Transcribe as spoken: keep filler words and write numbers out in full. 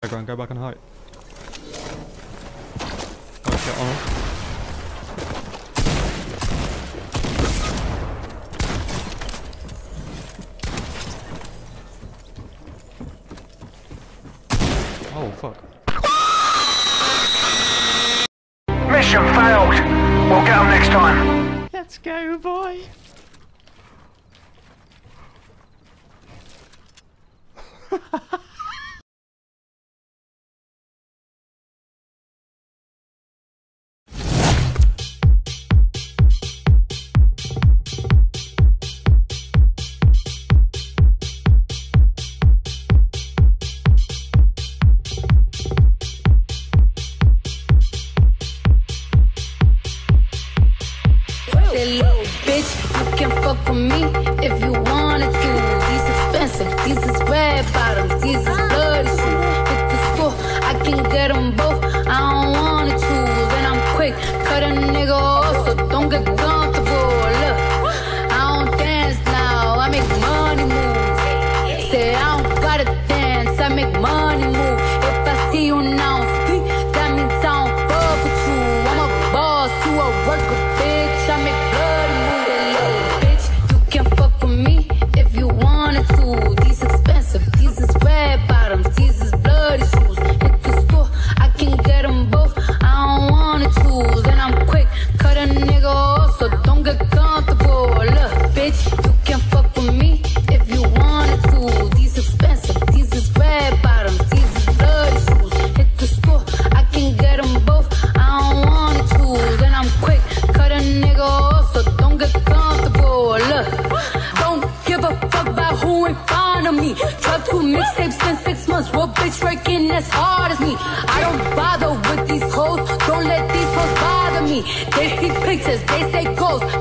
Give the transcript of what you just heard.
I go and go back and hide. Oh shit, oh. Oh fuck. Mission failed. We'll get him next time. Let's go, boy. Little bitch, you can fuck with me if you wanted to. These expensive, these is red bottoms, these is bloody shoes. With this fool, I can get them both, I don't wanna choose. And I'm quick, cut a nigga off, so don't get comfortable. Look, I don't dance now, I make money move. Say I don't gotta dance, I make money move. If I see you now speak, that means I don't fuck with you. I'm a boss, you a worker, bitch, I make me. Drop two mixtapes in six months. What bitch working as hard as me? I don't bother with these hoes. Don't let these hoes bother me. They see pictures, they say ghosts.